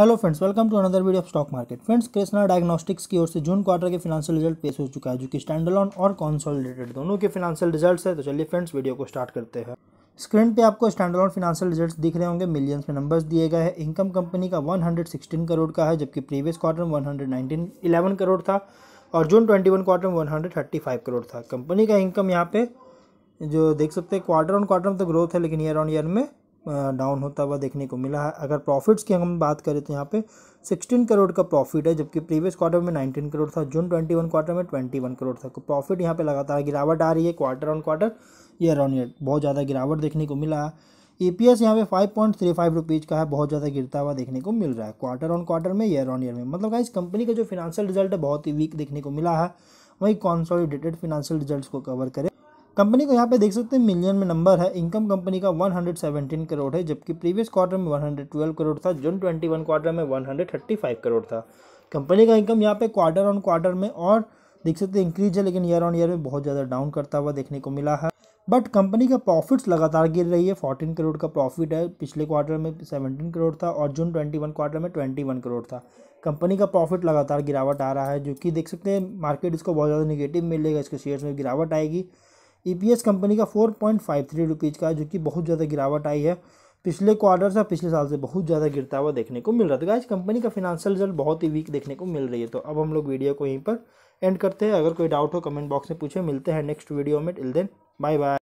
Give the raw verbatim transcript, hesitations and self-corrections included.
Hello friends, welcome to another video of stock market. Friends, Krishna diagnostics की ओर से June quarter के financial result पेश हो चुका है, जो कि स्टैंडअलोन और कंसोलिडेटेड दोनों के फिनेंशियल रिजल्ट्स है। तो चलिए फ्रेंड्स, वीडियो को स्टार्ट करते हैं। स्क्रीन पे आपको स्टैंडअलोन फिनेंशियल रिजल्ट्स दिख रहे होंगे, मिलियंस में नंबर्स दिए गए हैं। इनकम कंपनी का एक सौ सोलह करोड़ का है, जबकि प्रीवियस क्वार्टर में एक सौ इलेवन करोड़ था और जून इक्कीस क्वार्टर में एक सौ पैंतीस करोड़ था। कंपनी का इनकम यहाँ पे जो देख सकते हैं, क्वार्टर ऑन क्वार्टर में तो ग्रोथ है, लेकिन ईयर ऑन ईयर में डाउन होता हुआ देखने को मिला है। अगर प्रॉफिट्स की हम बात करें तो यहाँ पे सोलह करोड़ का प्रॉफिट है, जबकि प्रीवियस क्वार्टर में उन्नीस करोड़ था, जून इक्कीस क्वार्टर में इक्कीस करोड़ था। तो प्रॉफिट यहाँ पे लगातार गिरावट आ रही है, quarter on quarter year on year बहुत ज़्यादा गिरावट देखने को मिला है। ई पी एस यहाँ पे five point three five rupees का है, बहुत ज़्यादा गिरता हुआ देखने को मिल रहा है क्वार्टर ऑन क्वार्टर में, ईयर ऑन ईयर में। मतलब गाइस, कंपनी का जो फिनेंशियल रिजल्ट है बहुत ही वीक देखने को मिला है। वहीं कंसोलिडेटेड फिनेंशियल रिजल्ट्स को कवर करें, कंपनी को यहाँ पे देख सकते हैं मिलियन में नंबर है। इनकम कंपनी का एक सौ सत्रह करोड़ है, जबकि प्रीवियस क्वार्टर में एक सौ बारह करोड़ था, जून इक्कीस क्वार्टर में एक सौ पैंतीस करोड़ था। कंपनी का इनकम यहाँ पे क्वार्टर ऑन क्वार्टर में और देख सकते हैं इंक्रीज है, लेकिन ईयर ऑन ईयर में बहुत ज़्यादा डाउन करता हुआ देखने को मिला है। बट कंपनी का प्रॉफिट्स लगातार गिर रही है, चौदह करोड़ का प्रॉफिट है, पिछले क्वार्टर में सत्रह करोड़ था और जून इक्कीस क्वार्टर में इक्कीस करोड़ था। कंपनी का प्रॉफिट लगातार गिरावट आ रहा है, जो कि देख सकते हैं मार्केट इसको बहुत ज़्यादा निगेटिव मिलेगा, इसके शेयर्स में गिरावट आएगी। ईपीएस कंपनी का four point five three rupees का, जो कि बहुत ज़्यादा गिरावट आई है, पिछले क्वार्टर से पिछले साल से बहुत ज़्यादा गिरता हुआ देखने को मिल रहा था। गाइस, कंपनी का फिनेंशियल रिजल्ट बहुत ही वीक देखने को मिल रही है। तो अब हम लोग वीडियो को यहीं पर एंड करते हैं। अगर कोई डाउट हो कमेंट बॉक्स में पूछे। मिलते हैं नेक्स्ट वीडियो में, टिल देन बाय बाय।